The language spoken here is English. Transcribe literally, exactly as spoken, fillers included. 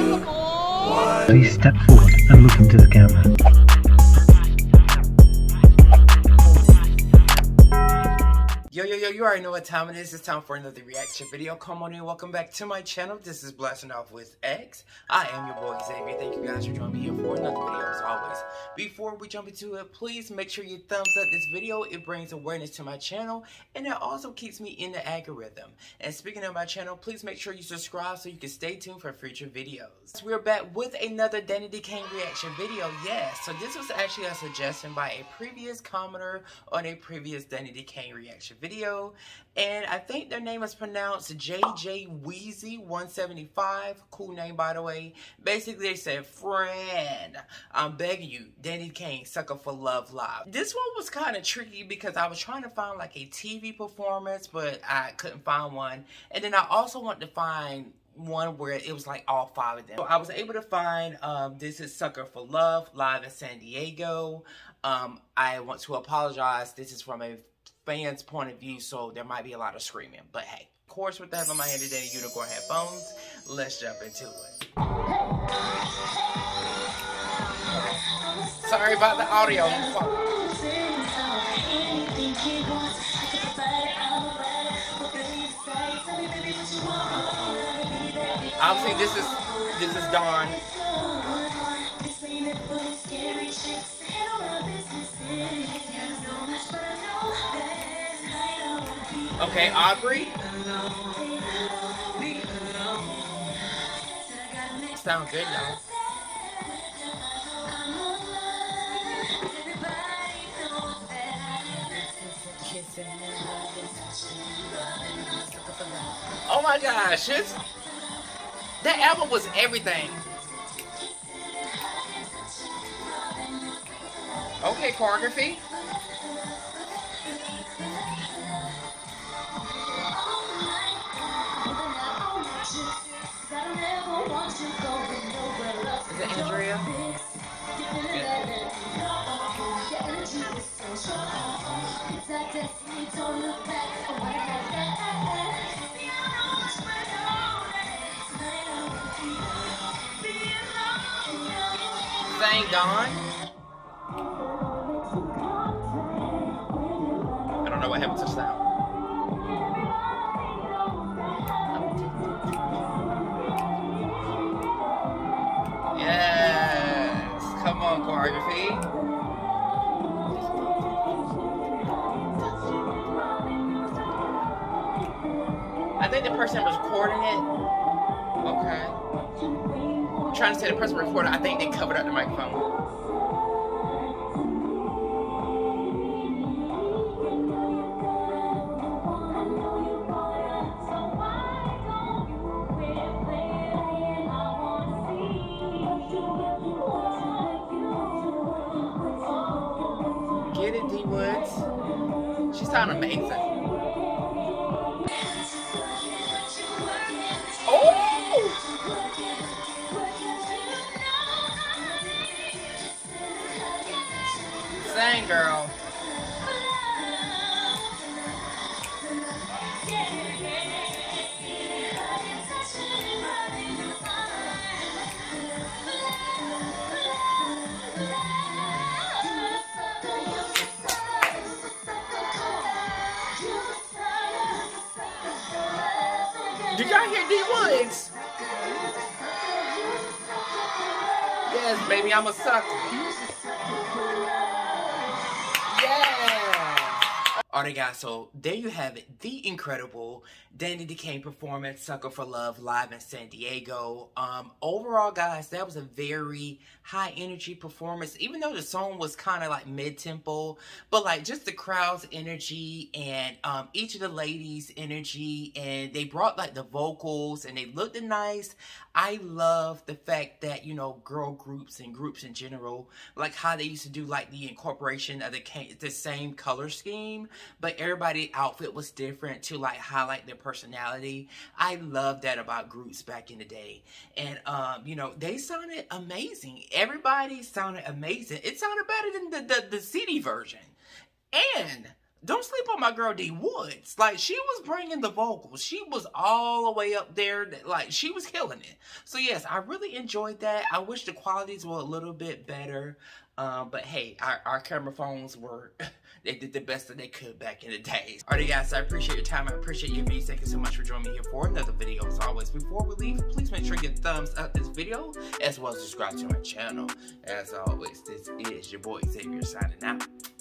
two, one. Please step forward and look into the camera. Yo, yo, yo, you already know what time it is. It's time for another reaction video. Come on in. Welcome back to my channel. This is Blasting Off With X. I am your boy, Xavier. Thank you guys for joining me here for another video, as always. Before we jump into it, please make sure you thumbs up this video. It brings awareness to my channel, and it also keeps me in the algorithm. And speaking of my channel, please make sure you subscribe so you can stay tuned for future videos. We're back with another Danity Kane reaction video. Yes, so this was actually a suggestion by a previous commenter on a previous Danity Kane reaction video. video and I think their name is pronounced J J Wheezy one seventy-five. Cool name, by the way. Basically they said, friend, I'm begging you, Danity Kane, Sucka For Love live. This one was kind of tricky because I was trying to find like a T V performance, but I couldn't find one, and then I also wanted to find one where it was like all five of them. So I was able to find um this is Sucka For Love live in San Diego. um I want to apologize, this is from a fans' point of view, so there might be a lot of screaming, but hey, of course, with that in my hand today, unicorn headphones, let's jump into it. Sorry about the audio. Obviously, this is this is Dawn. Okay, Aubrey. Sound good now. Oh my gosh, it's, that album was everything. Okay, choreography. Is it Andrea? Sang Dawn? I don't know what happened to sound. Choreography. I think the person recording it. Okay. I'm trying to say the person recorded. I think they covered up the D Woods. She sounded amazing. Oh! Sang girl. Did y'all hear D Woods? Yes, baby, I'm a sucker. Yeah. Alright, guys, so there you have it. The incredible Danity Kane performance, Sucka For Love, live in San Diego. Um, overall, guys, that was a very high energy performance, even though the song was kind of like mid-tempo, but like just the crowd's energy and um, each of the ladies' energy, and they brought like the vocals and they looked nice. I love the fact that, you know, girl groups and groups in general, like how they used to do like the incorporation of the, the same color scheme, but everybody's outfit was different to like highlight their personality. I love that about groups back in the day. And, um, you know, they sounded amazing. Everybody sounded amazing. It sounded better than the, the, the C D version. And don't sleep on my girl D Woods. Like, she was bringing the vocals. She was all the way up there. That, like, she was killing it. So, yes, I really enjoyed that. I wish the qualities were a little bit better. Um, but, hey, our, our camera phones were... They did the best that they could back in the days. Alrighty guys, I appreciate your time. I appreciate your views. Thank you so much for joining me here for another video. As always, before we leave, please make sure you give thumbs up this video, as well as subscribe to my channel. As always, this is your boy Xavier signing out.